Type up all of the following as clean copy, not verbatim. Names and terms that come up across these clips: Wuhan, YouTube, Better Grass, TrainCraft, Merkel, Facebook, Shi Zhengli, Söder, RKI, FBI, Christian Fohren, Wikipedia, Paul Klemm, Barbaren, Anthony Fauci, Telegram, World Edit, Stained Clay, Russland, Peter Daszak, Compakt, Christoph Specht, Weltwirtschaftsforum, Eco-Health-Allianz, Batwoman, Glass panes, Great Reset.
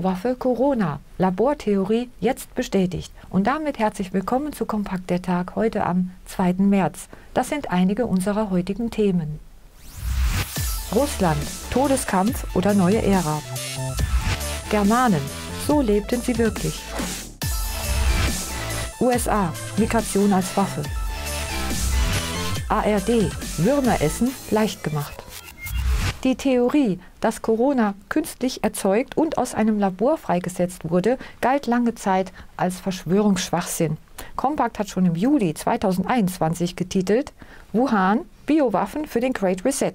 Biowaffe Corona, Labortheorie jetzt bestätigt. Und damit herzlich willkommen zu Kompakt der Tag heute am 2. März. Das sind einige unserer heutigen Themen. Russland, Todeskampf oder neue Ära? Germanen, so lebten sie wirklich. USA, Migration als Waffe. ARD, Würmer essen, leicht gemacht. Die Theorie, dass Corona künstlich erzeugt und aus einem Labor freigesetzt wurde, galt lange Zeit als Verschwörungsschwachsinn. Compakt hat schon im Juli 2021 getitelt: Wuhan, Biowaffen für den Great Reset.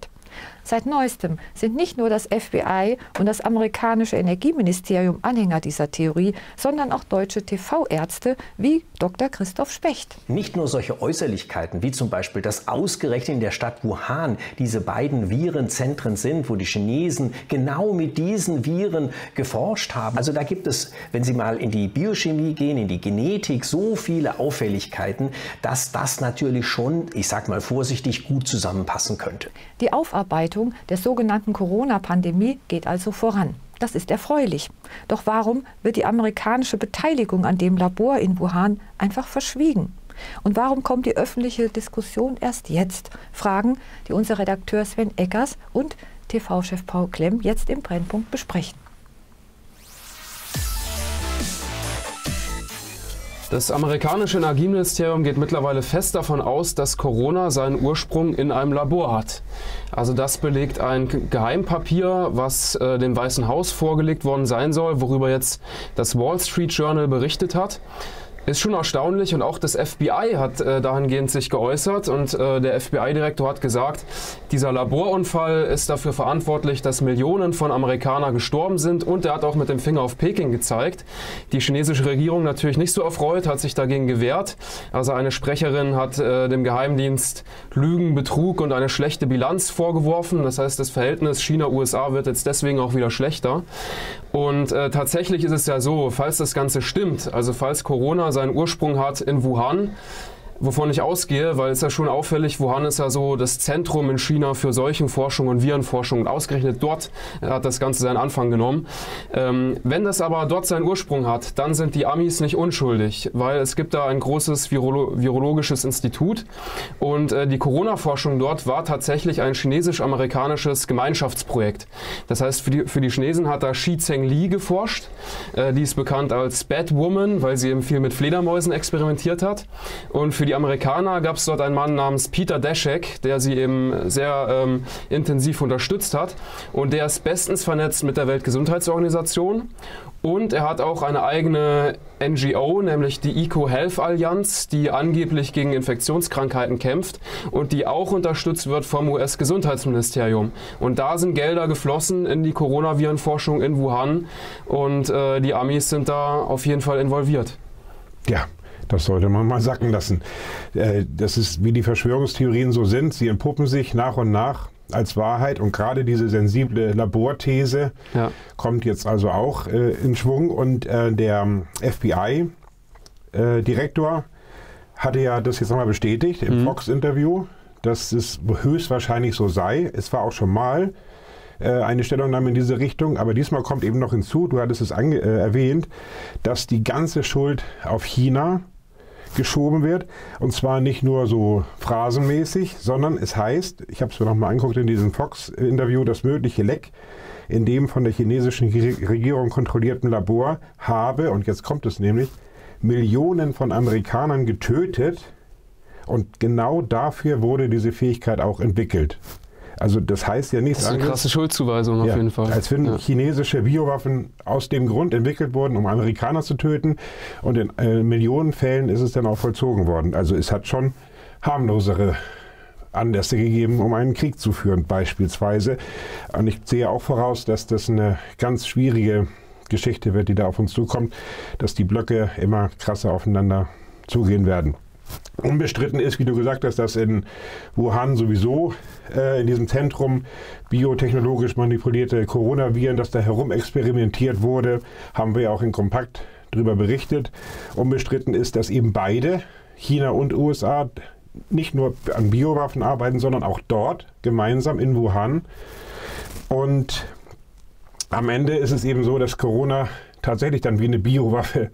Seit neuestem sind nicht nur das FBI und das amerikanische Energieministerium Anhänger dieser Theorie, sondern auch deutsche TV-Ärzte wie Dr. Christoph Specht. Nicht nur solche Äußerlichkeiten wie zum Beispiel, dass ausgerechnet in der Stadt Wuhan diese beiden Virenzentren sind, wo die Chinesen genau mit diesen Viren geforscht haben. Also da gibt es, wenn Sie mal in die Biochemie gehen, in die Genetik, so viele Auffälligkeiten, dass das natürlich schon, ich sag mal vorsichtig, gut zusammenpassen könnte. Die Aufarbeitung der sogenannten Corona-Pandemie geht also voran. Das ist erfreulich. Doch warum wird die amerikanische Beteiligung an dem Labor in Wuhan einfach verschwiegen? Und warum kommt die öffentliche Diskussion erst jetzt? Fragen, die unser Redakteur Sven Eckers und TV-Chef Paul Klemm jetzt im Brennpunkt besprechen. Das amerikanische Energieministerium geht mittlerweile fest davon aus, dass Corona seinen Ursprung in einem Labor hat. Also das belegt ein Geheimpapier, was dem Weißen Haus vorgelegt worden sein soll, worüber jetzt das Wall Street Journal berichtet hat. Ist schon erstaunlich, und auch das FBI hat dahingehend sich geäußert, und der FBI-Direktor hat gesagt, dieser Laborunfall ist dafür verantwortlich, dass Millionen von Amerikanern gestorben sind, und er hat auch mit dem Finger auf Peking gezeigt. Die chinesische Regierung natürlich nicht so erfreut, hat sich dagegen gewehrt. Also eine Sprecherin hat dem Geheimdienst Lügen, Betrug und eine schlechte Bilanz vorgeworfen. Das heißt, das Verhältnis China-USA wird jetzt deswegen auch wieder schlechter. Und tatsächlich ist es ja so, falls das Ganze stimmt, also falls Corona seinen Ursprung hat in Wuhan, wovon ich ausgehe, weil es ja schon auffällig, Wuhan ist ja so das Zentrum in China für Seuchenforschung und Virenforschung, und ausgerechnet dort hat das Ganze seinen Anfang genommen. Wenn das aber dort seinen Ursprung hat, dann sind die Amis nicht unschuldig, weil es gibt da ein großes virologisches Institut, und die Corona-Forschung dort war tatsächlich ein chinesisch-amerikanisches Gemeinschaftsprojekt. Das heißt, für die Chinesen hat da Shi Zhengli geforscht, die ist bekannt als Batwoman, weil sie eben viel mit Fledermäusen experimentiert hat, und für die Amerikaner gab es dort einen Mann namens Peter Daszak, der sie eben sehr intensiv unterstützt hat, und der ist bestens vernetzt mit der Weltgesundheitsorganisation, und er hat auch eine eigene NGO, nämlich die Eco-Health-Allianz, die angeblich gegen Infektionskrankheiten kämpft und die auch unterstützt wird vom US-Gesundheitsministerium. Und da sind Gelder geflossen in die Coronavirenforschung in Wuhan, und die Amis sind da auf jeden Fall involviert. Ja. Das sollte man mal sacken lassen. Das ist, wie die Verschwörungstheorien so sind. Sie entpuppen sich nach und nach als Wahrheit. Und gerade diese sensible Laborthese kommt jetzt also auch in Schwung. Und der FBI-Direktor hatte ja das jetzt nochmal bestätigt im Fox-Interview, dass es höchstwahrscheinlich so sei. Es war auch schon mal eine Stellungnahme in diese Richtung, aber diesmal kommt eben noch hinzu, du hattest es erwähnt, dass die ganze Schuld auf China geschoben wird, und zwar nicht nur so phrasenmäßig, sondern es heißt, ich habe es mir nochmal angeguckt in diesem Fox-Interview, das mögliche Leck in dem von der chinesischen Regierung kontrollierten Labor habe, und jetzt kommt es nämlich, Millionen von Amerikanern getötet, und genau dafür wurde diese Fähigkeit auch entwickelt. Also das heißt ja nichts anderes. Das ist eine krasse Schuldzuweisung auf jeden Fall. Als wenn chinesische Biowaffen aus dem Grund entwickelt wurden, um Amerikaner zu töten. Und in Millionen Fällen ist es dann auch vollzogen worden. Also es hat schon harmlosere Anlässe gegeben, um einen Krieg zu führen beispielsweise. Und ich sehe auch voraus, dass das eine ganz schwierige Geschichte wird, die da auf uns zukommt, dass die Blöcke immer krasser aufeinander zugehen werden. Unbestritten ist, wie du gesagt hast, dass in Wuhan sowieso in diesem Zentrum biotechnologisch manipulierte Coronaviren, dass da herum experimentiert wurde, haben wir ja auch in Kompakt darüber berichtet. Unbestritten ist, dass eben beide, China und USA, nicht nur an Biowaffen arbeiten, sondern auch dort gemeinsam in Wuhan. Und Am Ende ist es eben so, dass Corona tatsächlich dann wie eine Biowaffe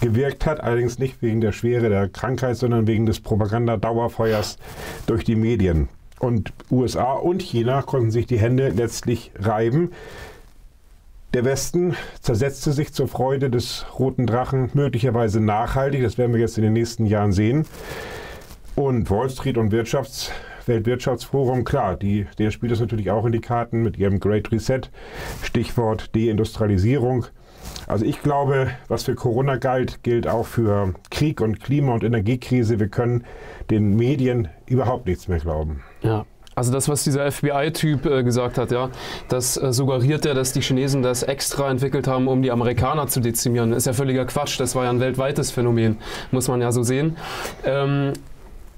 gewirkt hat, allerdings nicht wegen der Schwere der Krankheit, sondern wegen des Propagandadauerfeuers durch die Medien. Und USA und China konnten sich die Hände letztlich reiben. Der Westen zersetzte sich zur Freude des Roten Drachen möglicherweise nachhaltig. Das werden wir jetzt in den nächsten Jahren sehen. Und Wall Street und Weltwirtschaftsforum, klar, der spielt das natürlich auch in die Karten mit ihrem Great Reset, Stichwort Deindustrialisierung. Also ich glaube, was für Corona galt, gilt auch für Krieg und Klima- und Energiekrise. Wir können den Medien überhaupt nichts mehr glauben. Ja. Also das, was dieser FBI-Typ gesagt hat, ja, das suggeriert ja, dass die Chinesen das extra entwickelt haben, um die Amerikaner zu dezimieren. Ist ja völliger Quatsch, das war ja ein weltweites Phänomen, muss man ja so sehen.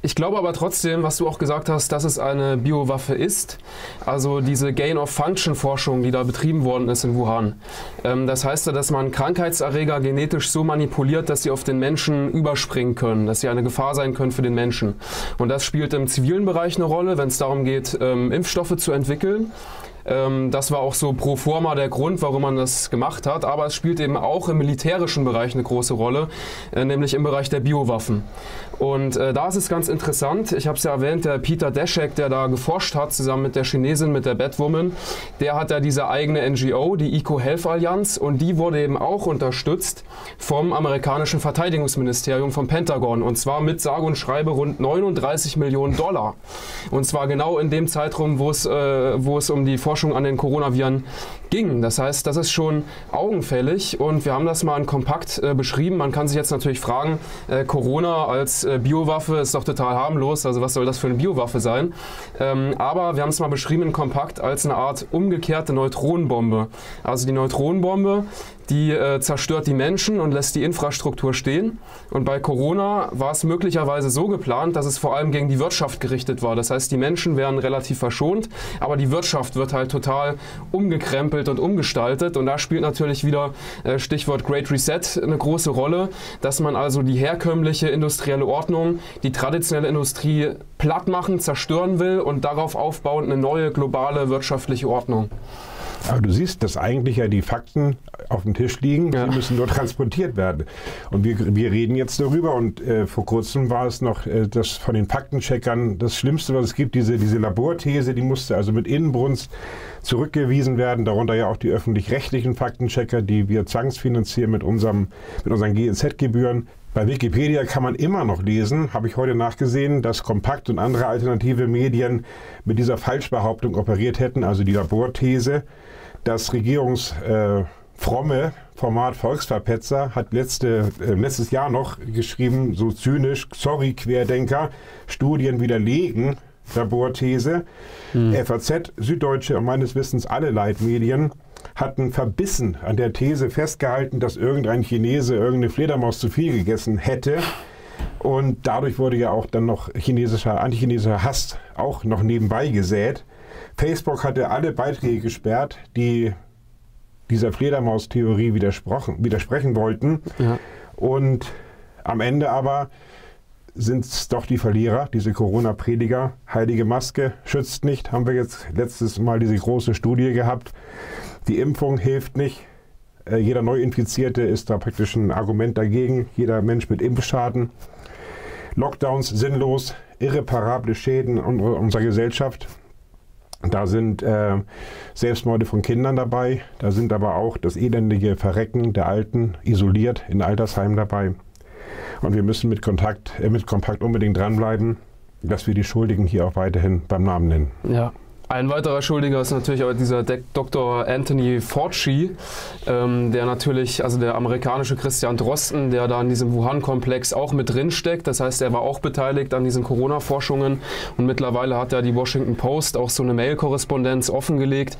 Ich glaube aber trotzdem, was du auch gesagt hast, dass es eine Biowaffe ist. Also diese Gain-of-Function-Forschung, die da betrieben worden ist in Wuhan. Das heißt ja, dass man Krankheitserreger genetisch so manipuliert, dass sie auf den Menschen überspringen können, dass sie eine Gefahr sein können für den Menschen. Und das spielt im zivilen Bereich eine Rolle, wenn es darum geht, Impfstoffe zu entwickeln. Das war auch so pro forma der Grund, warum man das gemacht hat. Aber es spielt eben auch im militärischen Bereich eine große Rolle, nämlich im Bereich der Biowaffen. Und da ist es ganz interessant, ich habe es ja erwähnt, der Peter Daszak, der da geforscht hat, zusammen mit der Chinesin, mit der Batwoman, der hat ja diese eigene NGO, die Eco-Health-Allianz, und die wurde eben auch unterstützt vom amerikanischen Verteidigungsministerium, vom Pentagon. Und zwar mit sage und schreibe rund 39 Millionen Dollar. Und zwar genau in dem Zeitraum, wo es um die Forschung an den Coronaviren ging. Das heißt, das ist schon augenfällig und wir haben das mal in Kompakt beschrieben. Man kann sich jetzt natürlich fragen, Corona als Biowaffe ist doch total harmlos, also was soll das für eine Biowaffe sein? Aber wir haben es mal beschrieben in Kompakt als eine Art umgekehrte Neutronenbombe. Also die Neutronenbombe, die zerstört die Menschen und lässt die Infrastruktur stehen. Und bei Corona war es möglicherweise so geplant, dass es vor allem gegen die Wirtschaft gerichtet war. Das heißt, die Menschen wären relativ verschont, aber die Wirtschaft wird halt total umgekrempelt und umgestaltet. Und da spielt natürlich wieder Stichwort Great Reset eine große Rolle, dass man also die herkömmliche industrielle Ordnung, die traditionelle Industrie platt machen, zerstören will und darauf aufbauend eine neue globale wirtschaftliche Ordnung. Aber du siehst, dass eigentlich ja die Fakten auf dem Tisch liegen, ja. Sie müssen nur transportiert werden. Und wir reden jetzt darüber und vor kurzem war es noch das von den Faktencheckern das Schlimmste, was es gibt, diese Laborthese, die musste also mit Inbrunst zurückgewiesen werden, darunter ja auch die öffentlich-rechtlichen Faktenchecker, die wir zwangsfinanzieren mit unseren GEZ-Gebühren. Bei Wikipedia kann man immer noch lesen, habe ich heute nachgesehen, dass Kompakt und andere alternative Medien mit dieser Falschbehauptung operiert hätten, also die Laborthese. Das regierungsfromme Format Volksverpetzer hat letztes Jahr noch geschrieben, so zynisch, sorry Querdenker, Studien widerlegen, Laborthese. FAZ, Süddeutsche und meines Wissens alle Leitmedien hatten verbissen an der These festgehalten, dass irgendein Chinese irgendeine Fledermaus zu viel gegessen hätte. Und dadurch wurde ja auch dann noch antichinesischer Hass auch noch nebenbei gesät. Facebook hatte alle Beiträge gesperrt, die dieser Fledermaus-Theorie widersprechen wollten. Ja. Und am Ende aber sind es doch die Verlierer, diese Corona-Prediger. Heilige Maske schützt nicht, haben wir jetzt letztes Mal diese große Studie gehabt. Die Impfung hilft nicht. Jeder Neuinfizierte ist da praktisch ein Argument dagegen. Jeder Mensch mit Impfschaden. Lockdowns sinnlos, irreparable Schäden unserer Gesellschaft. Da sind Selbstmorde von Kindern dabei. Da sind aber auch das elendige Verrecken der Alten isoliert in Altersheimen dabei. Und wir müssen mit Kompakt unbedingt dranbleiben, dass wir die Schuldigen hier auch weiterhin beim Namen nennen. Ja. Ein weiterer Schuldiger ist natürlich auch dieser Dr. Anthony Fauci, der natürlich, also der amerikanische Christian Drosten, der da in diesem Wuhan-Komplex auch mit drin steckt. Das heißt, er war auch beteiligt an diesen Corona-Forschungen und mittlerweile hat ja die Washington Post auch so eine Mail-Korrespondenz offengelegt,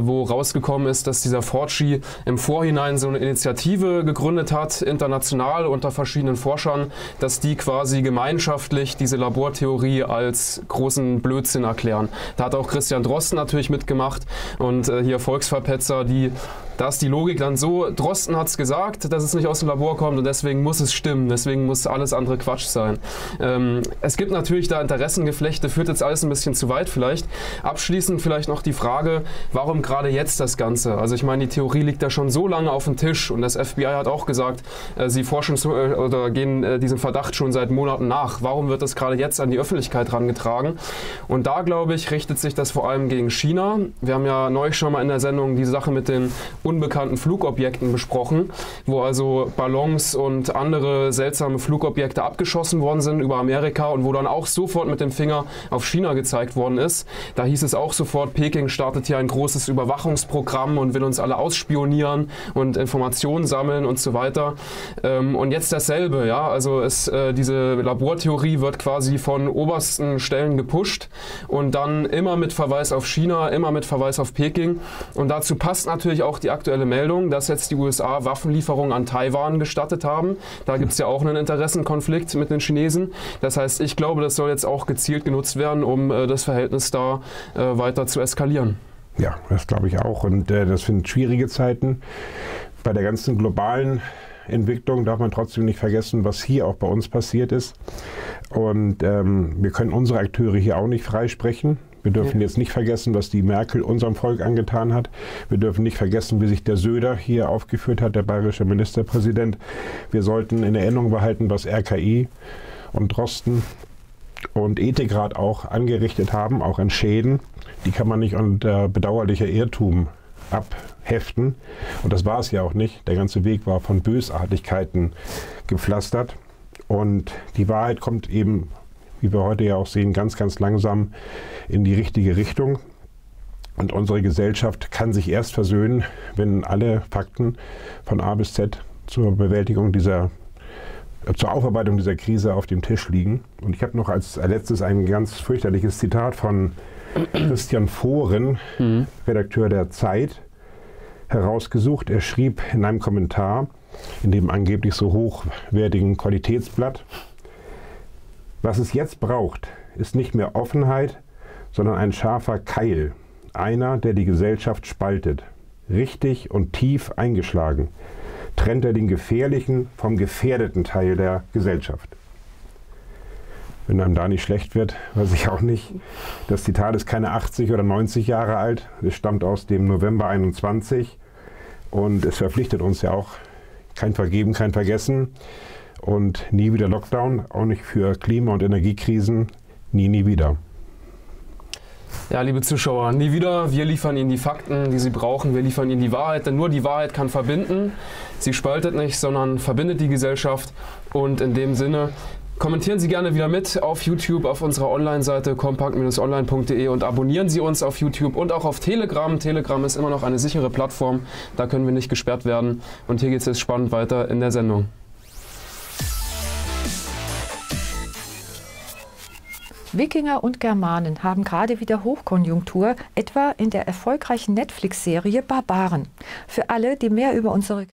wo rausgekommen ist, dass dieser Fauci im Vorhinein so eine Initiative gegründet hat, international unter verschiedenen Forschern, dass die quasi gemeinschaftlich diese Labortheorie als großen Blödsinn erklären. Da hat auch Christian Drosten natürlich mitgemacht und hier Volksverpetzer, die Da ist die Logik dann so, Drosten hat es gesagt, dass es nicht aus dem Labor kommt und deswegen muss es stimmen, deswegen muss alles andere Quatsch sein. Es gibt natürlich da Interessengeflechte, führt jetzt alles ein bisschen zu weit vielleicht. Abschließend vielleicht noch die Frage, warum gerade jetzt das Ganze? Also ich meine, die Theorie liegt da schon so lange auf dem Tisch und das FBI hat auch gesagt, sie forschen oder gehen diesem Verdacht schon seit Monaten nach. Warum wird das gerade jetzt an die Öffentlichkeit herangetragen? Und da, glaube ich, richtet sich das vor allem gegen China. Wir haben ja neulich schon mal in der Sendung die Sache mit den unbekannten Flugobjekten besprochen, wo also Ballons und andere seltsame Flugobjekte abgeschossen worden sind über Amerika und wo dann auch sofort mit dem Finger auf China gezeigt worden ist. Da hieß es auch sofort, Peking startet hier ein großes Überwachungsprogramm und will uns alle ausspionieren und Informationen sammeln und so weiter. Und jetzt dasselbe, ja, also diese Labortheorie wird quasi von obersten Stellen gepusht und dann immer mit Verweis auf China, immer mit Verweis auf Peking. Und dazu passt natürlich auch die aktuelle Meldung, dass jetzt die USA Waffenlieferungen an Taiwan gestattet haben. Da gibt es ja auch einen Interessenkonflikt mit den Chinesen. Das heißt, ich glaube, das soll jetzt auch gezielt genutzt werden, um das Verhältnis da weiter zu eskalieren. Ja, das glaube ich auch. Und das sind schwierige Zeiten. Bei der ganzen globalen Entwicklung darf man trotzdem nicht vergessen, was hier auch bei uns passiert ist. Und wir können unsere Akteure hier auch nicht freisprechen. Wir dürfen jetzt nicht vergessen, was die Merkel unserem Volk angetan hat. Wir dürfen nicht vergessen, wie sich der Söder hier aufgeführt hat, der bayerische Ministerpräsident. Wir sollten in Erinnerung behalten, was RKI und Drosten und Ethikrat auch angerichtet haben, auch an Schäden. Die kann man nicht unter bedauerlicher Irrtum abheften. Und das war es ja auch nicht. Der ganze Weg war von Bösartigkeiten gepflastert. Und die Wahrheit kommt eben, wie wir heute ja auch sehen, ganz, ganz langsam in die richtige Richtung. Und unsere Gesellschaft kann sich erst versöhnen, wenn alle Fakten von A bis Z zur Bewältigung zur Aufarbeitung dieser Krise auf dem Tisch liegen. Und ich habe noch als letztes ein ganz fürchterliches Zitat von Christian Fohren, Redakteur der Zeit, herausgesucht. Er schrieb in einem Kommentar, in dem angeblich so hochwertigen Qualitätsblatt: Was es jetzt braucht, ist nicht mehr Offenheit, sondern ein scharfer Keil. Einer, der die Gesellschaft spaltet. Richtig und tief eingeschlagen. Trennt er den gefährlichen vom gefährdeten Teil der Gesellschaft. Wenn einem da nicht schlecht wird, weiß ich auch nicht. Das Zitat ist keine 80 oder 90 Jahre alt. Es stammt aus dem November 21. Und es verpflichtet uns ja auch, kein Vergeben, kein Vergessen. Und nie wieder Lockdown, auch nicht für Klima- und Energiekrisen, nie, nie wieder. Ja, liebe Zuschauer, nie wieder. Wir liefern Ihnen die Fakten, die Sie brauchen. Wir liefern Ihnen die Wahrheit, denn nur die Wahrheit kann verbinden. Sie spaltet nicht, sondern verbindet die Gesellschaft. Und in dem Sinne, kommentieren Sie gerne wieder mit auf YouTube, auf unserer Online-Seite compact-online.de und abonnieren Sie uns auf YouTube und auch auf Telegram. Telegram ist immer noch eine sichere Plattform, da können wir nicht gesperrt werden. Und hier geht es jetzt spannend weiter in der Sendung. Wikinger und Germanen haben gerade wieder Hochkonjunktur, etwa in der erfolgreichen Netflix-Serie Barbaren. Für alle, die mehr über unsere...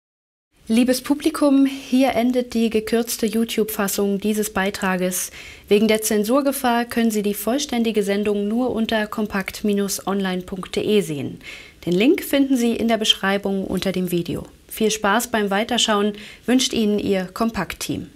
Liebes Publikum, hier endet die gekürzte YouTube-Fassung dieses Beitrages. Wegen der Zensurgefahr können Sie die vollständige Sendung nur unter compact-online.de sehen. Den Link finden Sie in der Beschreibung unter dem Video. Viel Spaß beim Weiterschauen wünscht Ihnen Ihr Compact-Team.